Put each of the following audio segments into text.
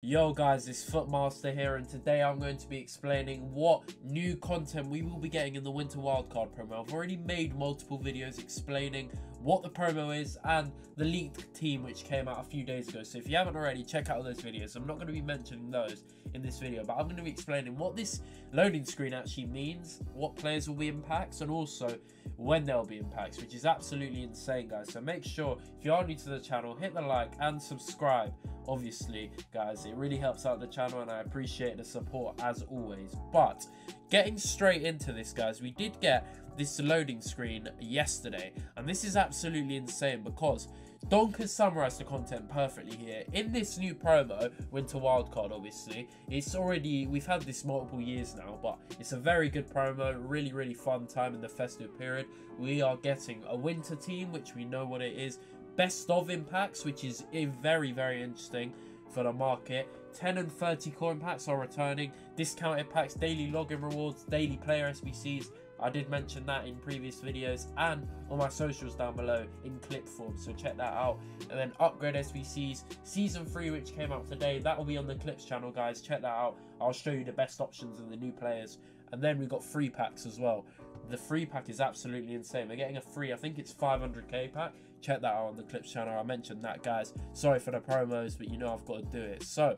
Yo guys, it's FUT Master here, and today I'm going to be explaining what new content we will be getting in the Winter Wildcard promo. I've already made multiple videos explaining what the promo is and the leaked team which came out a few days ago. So if you haven't already, check out those videos. I'm not going to be mentioning those in this video, but I'm going to be explaining what this loading screen actually means, what players will be impacts, and also when they'll be impacts, which is absolutely insane, guys. So make sure, if you are new to the channel, hit the like and subscribe. Obviously, guys, it really helps out the channel and I appreciate the support as always. But getting straight into this, guys, we did get this loading screen yesterday, and this is absolutely insane because Donk has summarized the content perfectly here. In this new promo, Winter Wildcard, obviously, it's already, we've had this multiple years now, but it's a very good promo, really, really fun time in the festive period. We are getting a winter team, which we know what it is. Best of Impacts, which is very, very interesting for the market. 10 and 30 core impacts are returning. Discounted packs, daily login rewards, daily player SBCs. I did mention that in previous videos and on my socials down below in clip form, so check that out. And then upgrade SBCs, season 3, which came out today. That will be on the clips channel, guys. Check that out. I'll show you the best options and the new players. And then we got free packs as well. The free pack is absolutely insane. We're getting a free, I think it's 500k pack. Check that out on the clips channel. I mentioned that, guys. Sorry for the promos, but you know I've got to do it. So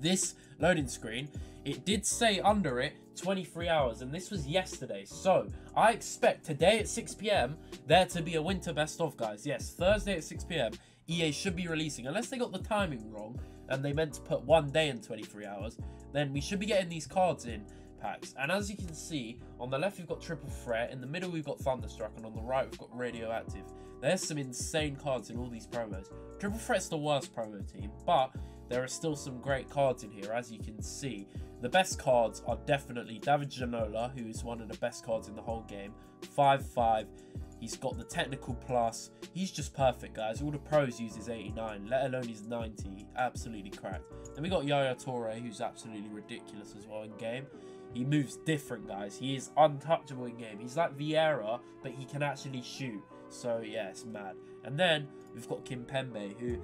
this loading screen, it did say under it 23 hours, and this was yesterday. So I expect today at 6 p.m. there to be a winter best of, guys. Yes, Thursday at 6 p.m. EA should be releasing, unless they got the timing wrong and they meant to put one day in 23 hours, then we should be getting these cards in packs. And as you can see, on the left we've got Triple Threat, in the middle we've got Thunderstruck, and on the right we've got Radioactive. There's some insane cards in all these promos. Triple Threat's the worst promo team, but there are still some great cards in here, as you can see. The best cards are definitely David Gianola, who is one of the best cards in the whole game. 5-5. He's got the technical plus. He's just perfect, guys. All the pros use his 89, let alone his 90. Absolutely cracked. Then we got Yaya Toure, who's absolutely ridiculous as well in game. He moves different, guys. He is untouchable in game. He's like Vieira, but he can actually shoot. So, yeah, it's mad. And then we've got Kim Pembe, who,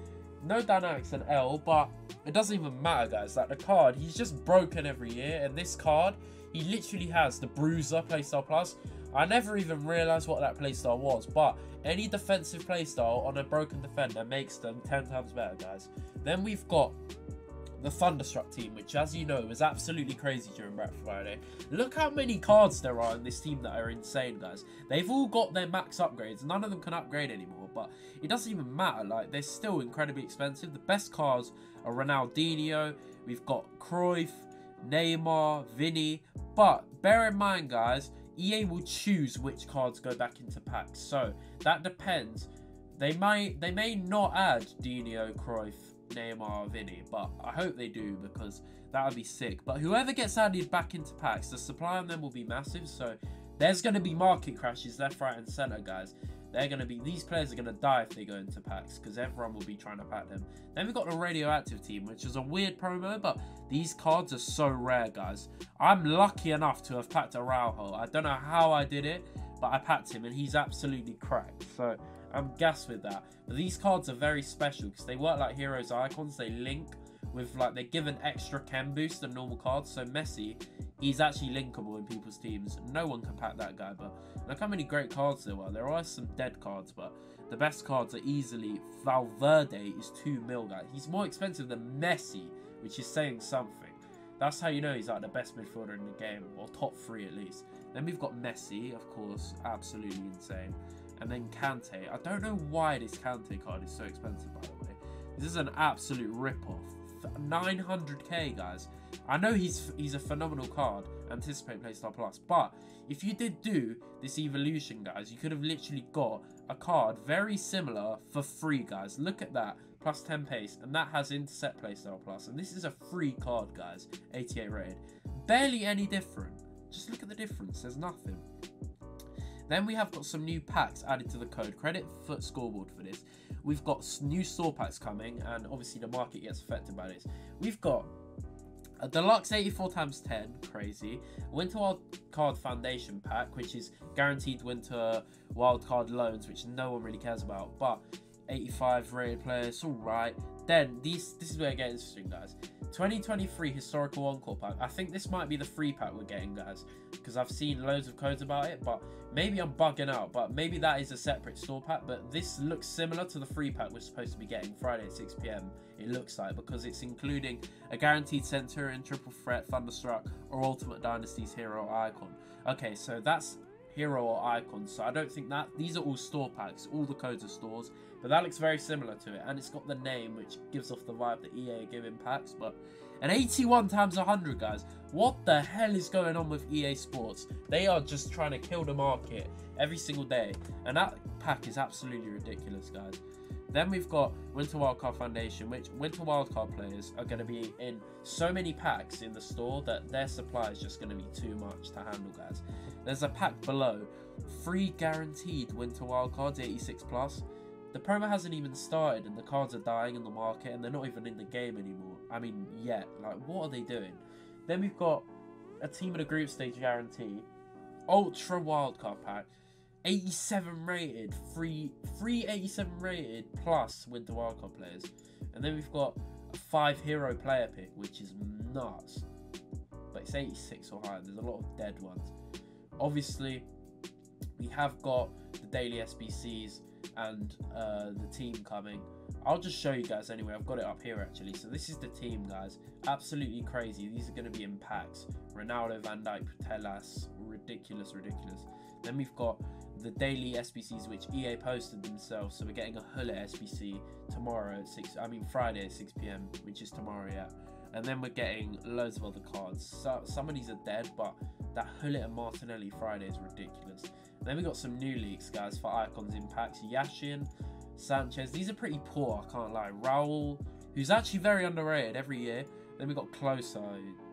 no dynamics and L, but it doesn't even matter, guys. Like, the card, he's just broken every year. And this card, he literally has the Bruiser playstyle plus. I never even realised what that playstyle was, but any defensive playstyle on a broken defender makes them 10 times better, guys. Then we've got the Thunderstruck team, which, as you know, was absolutely crazy during Black Friday. Look how many cards there are in this team that are insane, guys. They've all got their max upgrades. None of them can upgrade anymore, but it doesn't even matter. Like, they're still incredibly expensive. The best cards are Ronaldinho. We've got Cruyff, Neymar, Vinny. But bear in mind, guys, EA will choose which cards go back into packs. So that depends. They may not add Dino, Cruyff, Neymar, Vinny, but I hope they do, because that would be sick. But whoever gets added back into packs, the supply on them will be massive, so there's going to be market crashes left, right and centre, guys. They're going to be, these players are going to die if they go into packs, because everyone will be trying to pack them. Then we've got the Radioactive team, which is a weird promo, but these cards are so rare, guys. I'm lucky enough to have packed a Raúl. I don't know how I did it, but I packed him and he's absolutely cracked, so I'm gassed with that. But these cards are very special because they work like heroes icons. They link with, like, they give an extra chem boost than normal cards. So Messi, he's actually linkable in people's teams. No one can pack that guy, but look how many great cards there were. There are some dead cards, but the best cards are easily Valverde is 2 mil, guy. He's more expensive than Messi, which is saying something. That's how you know he's like the best midfielder in the game, or top 3 at least. Then we've got Messi, of course, absolutely insane. And then Kante. I don't know why this Kante card is so expensive, by the way. This is an absolute rip-off. 900k, guys. I know he's a phenomenal card, anticipate playstyle plus, but if you did do this evolution, guys, you could have literally got a card very similar for free, guys. Look at that, plus 10 pace, and that has intercept playstyle plus, and this is a free card, guys. 88 rated, barely any different. Just look at the difference, there's nothing. Then we have got some new packs added to the code. Credit FUT Scoreboard for this. We've got new store packs coming, and obviously the market gets affected by this. We've got a Deluxe 84x10, crazy. Winter Wildcard Foundation pack, which is guaranteed Winter Wildcard loans, which no one really cares about. But 85 rated players. It's all right. Then this is where it gets interesting, guys. 2023 Historical Encore Pack. I think this might be the free pack we're getting, guys, because I've seen loads of codes about it, but maybe I'm bugging out. But maybe that is a separate store pack. But this looks similar to the free pack we're supposed to be getting Friday at 6 p.m. It looks like, because it's including a guaranteed Centurion, Triple Threat, Thunderstruck, or Ultimate Dynasty's hero or icon. Okay, so that's hero or icon, so I don't think that these are all store packs. All the codes are stores, but that looks very similar to it, and it's got the name, which gives off the vibe that EA are giving packs. But an 81 times 100, guys, what the hell is going on with EA Sports? They are just trying to kill the market every single day, and that pack is absolutely ridiculous, guys. Then we've got Winter Wildcard Foundation, which Winter Wildcard players are going to be in so many packs in the store that their supply is just going to be too much to handle, guys. There's a pack below, 3 guaranteed Winter Wildcards, 86 plus. The promo hasn't even started and the cards are dying in the market and they're not even in the game anymore. I mean, yet. Like, what are they doing? Then we've got a Team of a Group Stage guarantee, Ultra Wildcard Pack. 87 rated, free 87 rated plus with the wildcard players. And then we've got a 5 hero player pick, which is nuts, but it's 86 or higher. There's a lot of dead ones. Obviously, we have got the daily SBCs and the team coming. I'll just show you guys anyway. I've got it up here actually. So this is the team, guys. Absolutely crazy. These are going to be in packs. Ronaldo, Van Dijk, Petelas. Ridiculous, ridiculous. Then we've got the daily SBCs, which EA posted themselves. So we're getting a Hullet SBC tomorrow at Friday at 6 p.m, which is tomorrow, yeah. And then we're getting loads of other cards. So some of these are dead, but that Hullet and Martinelli Friday is ridiculous. And then we got some new leaks, guys, for icons in packs. Yashin, Sanchez. These are pretty poor, I can't lie. Raúl, who's actually very underrated every year. Then we got Klose,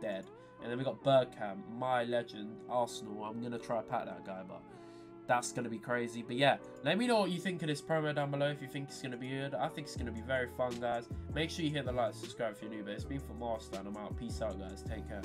dead. And then we got Bergkamp, my legend, Arsenal. I'm going to try pat that guy, but that's going to be crazy. But yeah, let me know what you think of this promo down below, if you think it's going to be good. I think it's going to be very fun, guys. Make sure you hit the like, subscribe if you're new. But it's been FUT Master, and I'm out. Peace out, guys. Take care.